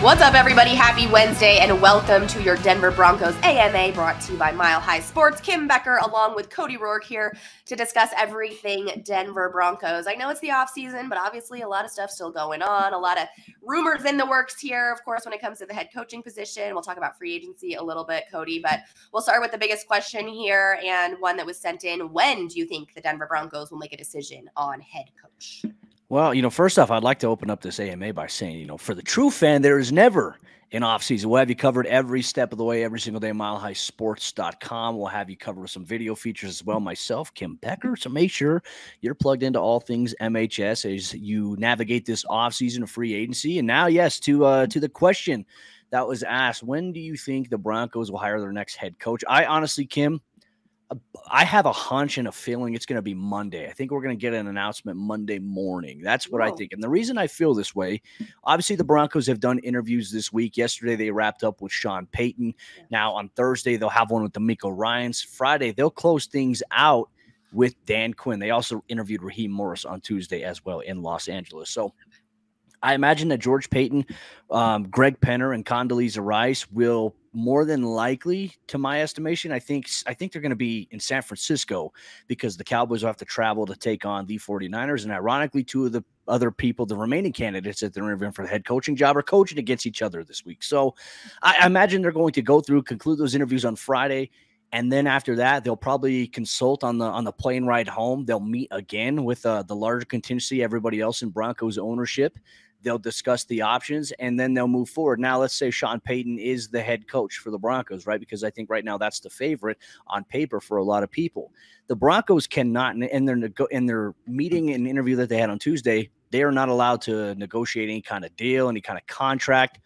What's up, everybody? Happy Wednesday, and welcome to your Denver Broncos AMA, brought to you by Mile High Sports. Kim Becker, along with Cody Roark, here to discuss everything Denver Broncos. I know it's the offseason, but obviously a lot of stuff still going on, a lot of rumors in the works here. Of course, when it comes to the head coaching position, we'll talk about free agency a little bit, Cody, but we'll start with the biggest question here, and one that was sent in. When do you think the Denver Broncos will make a decision on head coach? Well, you know, first off, I'd like to open up this AMA by saying, you know, for the true fan, there is never an offseason. We'll have you covered every step of the way, every single day, milehighsports.com. We'll have you covered with some video features as well, myself, Kim Becker. So make sure you're plugged into all things MHS as you navigate this offseason of free agency. And now, yes, to the question that was asked, when do you think the Broncos will hire their next head coach? I honestly, Kim, I have a hunch and a feeling it's going to be Monday. I think we're going to get an announcement Monday morning. That's what I think. And the reason I feel this way, obviously the Broncos have done interviews this week. Yesterday they wrapped up with Sean Payton. Now on Thursday they'll have one with DeMeco Ryans. Friday they'll close things out with Dan Quinn. They also interviewed Raheem Morris on Tuesday as well in Los Angeles. So I imagine that George Paton, Greg Penner, and Condoleezza Rice will more than likely, to my estimation, I think they're going to be in San Francisco because the Cowboys will have to travel to take on the 49ers. And ironically, two of the other people, the remaining candidates that they're interviewing for the head coaching job, are coaching against each other this week. So I imagine they're going to go through, conclude those interviews on Friday. And then after that, they'll probably consult on the plane ride home. They'll meet again with the larger contingency, everybody else in Broncos ownership. They'll discuss the options, and then they'll move forward. Now, let's say Sean Payton is the head coach for the Broncos, right? Because I think right now that's the favorite on paper for a lot of people. The Broncos cannot, in their meeting and interview that they had on Tuesday, they are not allowed to negotiate any kind of deal, any kind of contract.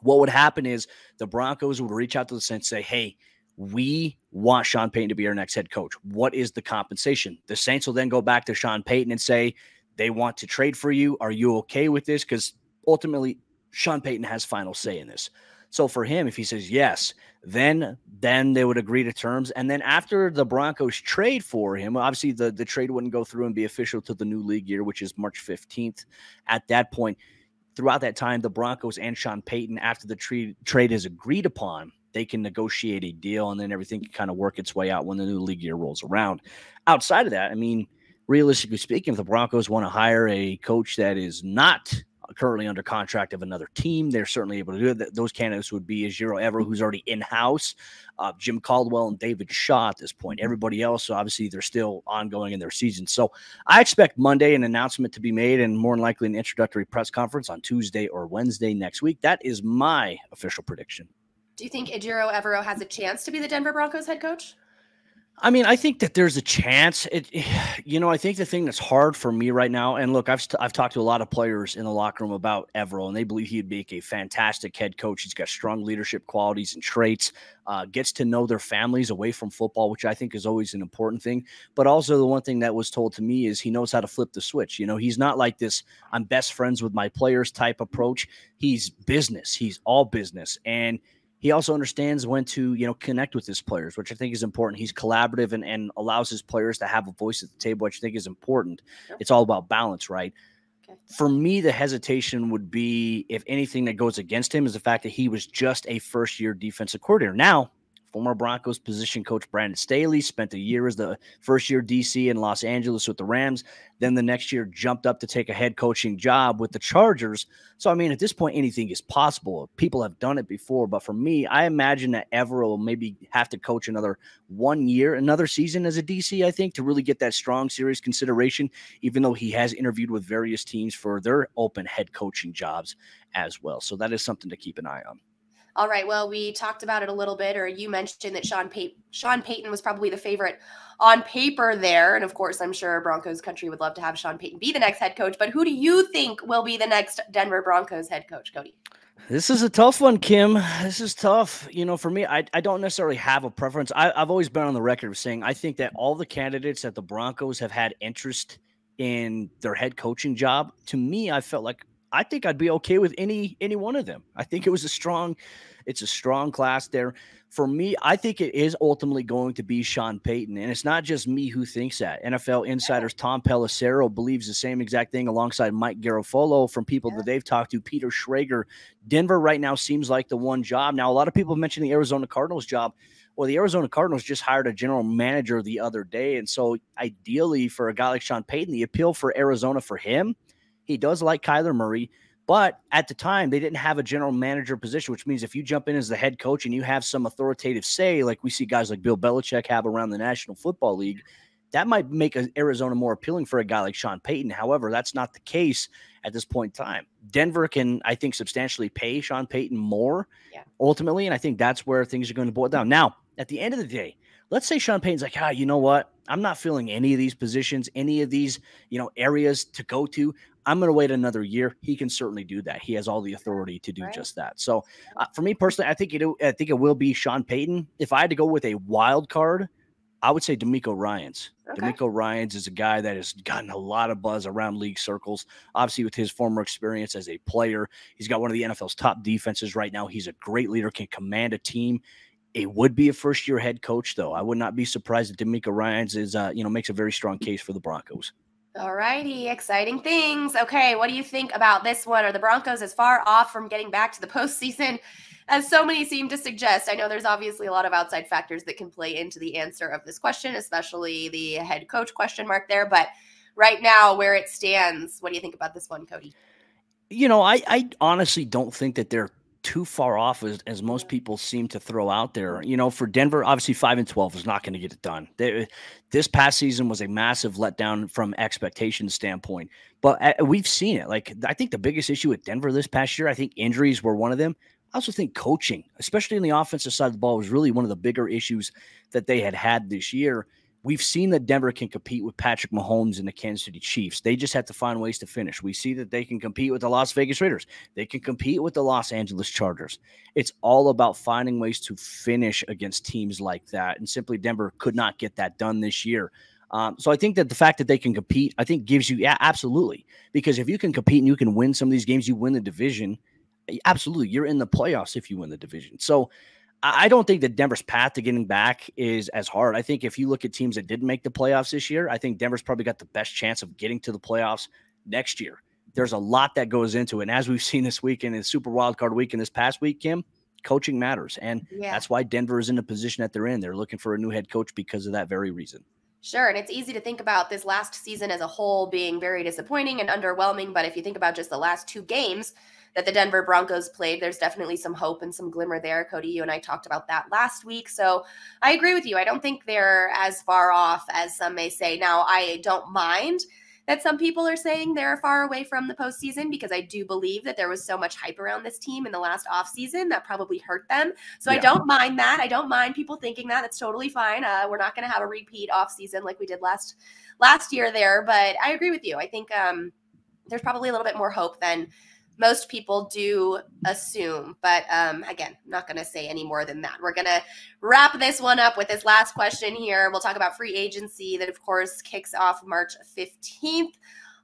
What would happen is the Broncos would reach out to the Saints and say, hey, we want Sean Payton to be our next head coach. What is the compensation? The Saints will then go back to Sean Payton and say, they want to trade for you. Are you okay with this? Because ultimately, Sean Payton has final say in this. So for him, if he says yes, then they would agree to terms. And then after the Broncos trade for him, obviously the trade wouldn't go through and be official to the new league year, which is March 15th. At that point, throughout that time, the Broncos and Sean Payton, after the trade is agreed upon, they can negotiate a deal, and then everything can kind of work its way out when the new league year rolls around. Outside of that, I mean, realistically speaking, if the Broncos want to hire a coach that is not currently under contract of another team, they're certainly able to do it. Those candidates would be Ejiro Evero, who's already in-house, Jim Caldwell, and David Shaw at this point. Everybody else, obviously, they're still ongoing in their season. So I expect Monday an announcement to be made, and more than likely an introductory press conference on Tuesday or Wednesday next week. That is my official prediction. Do you think Ejiro Evero has a chance to be the Denver Broncos head coach? I mean, I think that there's a chance. You know, I think the thing that's hard for me right now, and look, I've talked to a lot of players in the locker room about Evero, and they believe he'd make a fantastic head coach. He's got strong leadership qualities and traits, gets to know their families away from football, which I think is always an important thing. But also the one thing that was told to me is he knows how to flip the switch. You know, he's not like this, I'm best friends with my players type approach. He's business. He's all business. And he also understands when to, you know, connect with his players, which I think is important. He's collaborative and allows his players to have a voice at the table, which I think is important. Yep. It's all about balance, right? Okay. For me, the hesitation would be, if anything that goes against him, is the fact that he was just a first-year defensive coordinator. Now, former Broncos position coach Brandon Staley spent a year as the first-year DC in Los Angeles with the Rams. Then the next year jumped up to take a head coaching job with the Chargers. So, I mean, at this point, anything is possible. People have done it before. But for me, I imagine that Evero will maybe have to coach another 1 year, another season as a DC, I think, to really get that strong, serious consideration, even though he has interviewed with various teams for their open head coaching jobs as well. So that is something to keep an eye on. All right, well, we talked about it a little bit, or you mentioned that Sean Payton was probably the favorite on paper there. And, of course, I'm sure Broncos country would love to have Sean Payton be the next head coach. But who do you think will be the next Denver Broncos head coach, Cody? This is a tough one, Kim. This is tough. You know, for me, I don't necessarily have a preference. I've always been on the record of saying I think that all the candidates that the Broncos have had interest in their head coaching job, to me, I felt like I think I'd be okay with any one of them. I think it was a strong class there. For me, I think it is ultimately going to be Sean Payton, and it's not just me who thinks that. NFL insiders Tom Pelissero believes the same exact thing alongside Mike Garofolo from people that they've talked to, Peter Schrager. Denver right now seems like the one job. Now, a lot of people mention the Arizona Cardinals job. Well, the Arizona Cardinals just hired a general manager the other day, and so ideally for a guy like Sean Payton, the appeal for Arizona for him, he does like Kyler Murray, but at the time they didn't have a general manager position, which means if you jump in as the head coach and you have some authoritative say, like we see guys like Bill Belichick have around the National Football League, that might make Arizona more appealing for a guy like Sean Payton. However, that's not the case at this point in time. Denver can, I think, substantially pay Sean Payton more ultimately, and I think that's where things are going to boil down. Now, at the end of the day, let's say Sean Payton's like, you know what? I'm not filling any of these positions, any of these, areas to go to. I'm going to wait another year. He can certainly do that. He has all the authority to do just that. So for me personally, I think it will be Sean Payton. If I had to go with a wild card, I would say DeMeco Ryans. Okay. DeMeco Ryans is a guy that has gotten a lot of buzz around league circles, obviously with his former experience as a player. He's got one of the NFL's top defenses right now. He's a great leader, can command a team. It would be a first-year head coach, though. I would not be surprised if DeMeco Ryans is, makes a very strong case for the Broncos. All righty. Exciting things. Okay, what do you think about this one? Are the Broncos as far off from getting back to the postseason as so many seem to suggest? I know there's obviously a lot of outside factors that can play into the answer of this question, especially the head coach question mark there. But right now, where it stands, what do you think about this one, Cody? I honestly don't think that they're too far off as most people seem to throw out there. For Denver, obviously 5-12 is not going to get it done. This past season was a massive letdown from expectation standpoint, but we've seen it. Like, I think the biggest issue with Denver this past year, I think injuries were one of them. I also think coaching, especially in the offensive side of the ball, was really one of the bigger issues that they had this year. We've seen that Denver can compete with Patrick Mahomes and the Kansas City Chiefs. They just have to find ways to finish. We see that they can compete with the Las Vegas Raiders. They can compete with the Los Angeles Chargers. It's all about finding ways to finish against teams like that, and simply Denver could not get that done this year. So I think that the fact that they can compete, I think gives you, absolutely. Because if you can compete and you can win some of these games, you win the division. Absolutely, you're in the playoffs if you win the division. So I don't think that Denver's path to getting back is as hard. I think if you look at teams that didn't make the playoffs this year, I think Denver's probably got the best chance of getting to the playoffs next year. There's a lot that goes into it. And as we've seen this weekend in Super Wildcard Weekend this past week, Kim, coaching matters. And that's why Denver is in the position that they're in. They're looking for a new head coach because of that very reason. Sure, and it's easy to think about this last season as a whole being very disappointing and underwhelming, but if you think about just the last two games that the Denver Broncos played, there's definitely some hope and some glimmer there. Cody, you and I talked about that last week, so I agree with you. I don't think they're as far off as some may say. Now, I don't mind that some people are saying they're far away from the postseason, because I do believe that there was so much hype around this team in the last offseason that probably hurt them. So I don't mind that. I don't mind people thinking that. That's totally fine. We're not going to have a repeat offseason like we did last year there. But I agree with you. I think there's probably a little bit more hope than most people do assume. But again, I'm not going to say any more than that. We're going to wrap this one up with this last question here. We'll talk about free agency that, of course, kicks off March 15th.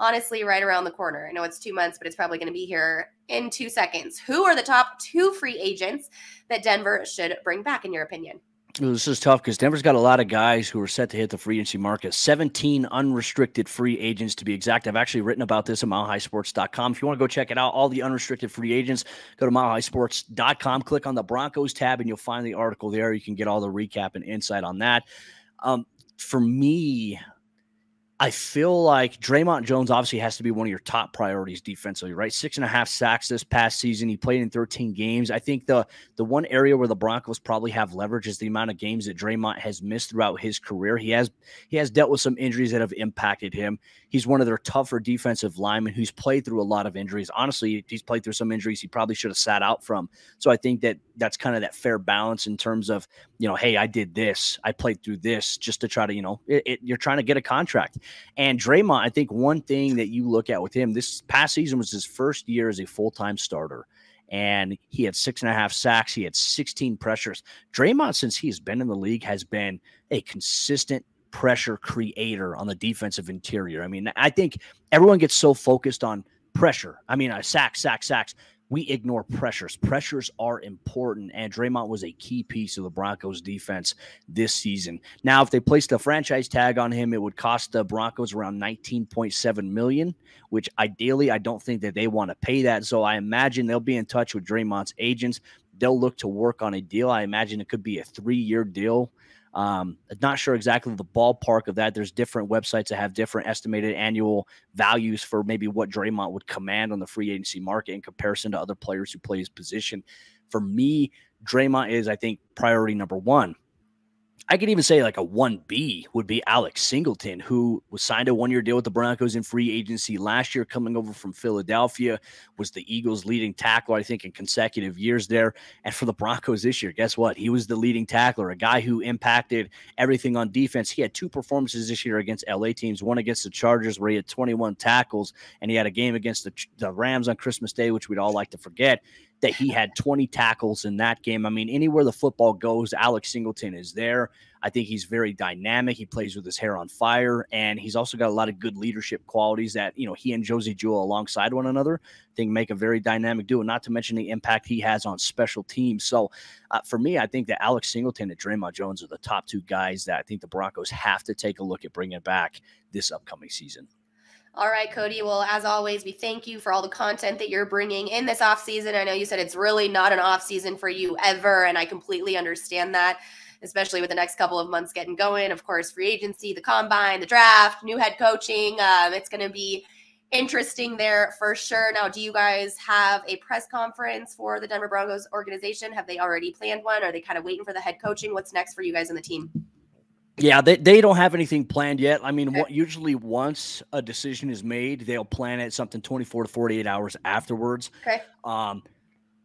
Honestly, right around the corner. I know it's 2 months, but it's probably going to be here in 2 seconds. Who are the top 2 free agents that Denver should bring back, in your opinion? This is tough because Denver's got a lot of guys who are set to hit the free agency market. 17 unrestricted free agents to be exact. I've actually written about this at milehighsports.com. If you want to go check it out, all the unrestricted free agents, go to milehighsports.com, click on the Broncos tab, and you'll find the article there. You can get all the recap and insight on that. For me, I feel like Draymond Jones obviously has to be one of your top priorities defensively, right? 6.5 sacks this past season. He played in 13 games. I think the one area where the Broncos probably have leverage is the amount of games that Draymond has missed throughout his career. He has dealt with some injuries that have impacted him. He's one of their tougher defensive linemen who's played through a lot of injuries. Honestly, he's played through some injuries he probably should have sat out from. So I think that that's kind of that fair balance in terms of, hey, I did this. I played through this just to try to, you're trying to get a contract. And Draymond, I think one thing that you look at with him, this past season was his first year as a full-time starter, and he had 6.5 sacks. He had 16 pressures. Draymond, since he's been in the league, has been a consistent pressure creator on the defensive interior. I mean, I think everyone gets so focused on pressure. I mean, sacks. We ignore pressures. Pressures are important, and Draymond was a key piece of the Broncos' defense this season. Now, if they placed a franchise tag on him, it would cost the Broncos around $19.7 million, which ideally I don't think that they want to pay that. So I imagine they'll be in touch with Draymond's agents. They'll look to work on a deal. I imagine it could be a 3-year deal. Not sure exactly the ballpark of that. There's different websites that have different estimated annual values for maybe what Draymond would command on the free agency market in comparison to other players who play his position. For me, Draymond is, I think, priority number one. I could even say like a 1B would be Alex Singleton, who was signed a 1-year deal with the Broncos in free agency last year, coming over from Philadelphia, was the Eagles' leading tackler, I think, in consecutive years there. And for the Broncos this year, guess what? He was the leading tackler, a guy who impacted everything on defense. He had 2 performances this year against LA teams, one against the Chargers where he had 21 tackles, and he had a game against the Rams on Christmas Day, which we'd all like to forget, that he had 20 tackles in that game. I mean, anywhere the football goes, Alex Singleton is there. I think he's very dynamic. He plays with his hair on fire, and he's also got a lot of good leadership qualities that, you know, he and Josie Jewel alongside one another, I think, make a very dynamic duo, not to mention the impact he has on special teams. So for me, I think that Alex Singleton and Draymond Jones are the top 2 guys that I think the Broncos have to take a look at bringing back this upcoming season. All right, Cody. Well, as always, we thank you for all the content that you're bringing in this offseason. I know you said it's really not an offseason for you ever, and I completely understand that, especially with the next couple of months getting going. Of course, free agency, the combine, the draft, new head coaching. It's going to be interesting there for sure. Now, do you guys have a press conference for the Denver Broncos organization? Have they already planned one? Are they kind of waiting for the head coaching? What's next for you guys and the team? Yeah, they don't have anything planned yet. I mean, usually once a decision is made, they'll plan it something 24 to 48 hours afterwards. Okay.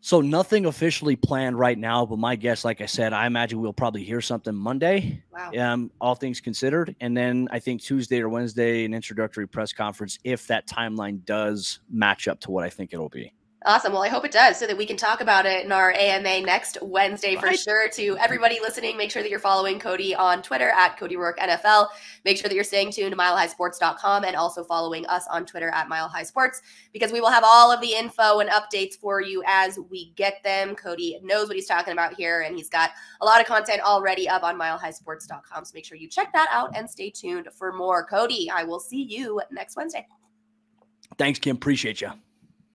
So nothing officially planned right now, but my guess, like I said, I imagine we'll probably hear something Monday. Wow. All things considered. And then I think Tuesday or Wednesday, an introductory press conference, if that timeline does match up to what I think it'll be. Awesome. Well, I hope it does so that we can talk about it in our AMA next Wednesday for sure. To everybody listening, make sure that you're following Cody on Twitter at CodyRoarkNFL. Make sure that you're staying tuned to milehighsports.com and also following us on Twitter at milehighsports, because we will have all of the info and updates for you as we get them. Cody knows what he's talking about here, and he's got a lot of content already up on milehighsports.com. So make sure you check that out and stay tuned for more. Cody, I will see you next Wednesday. Thanks, Kim. Appreciate you.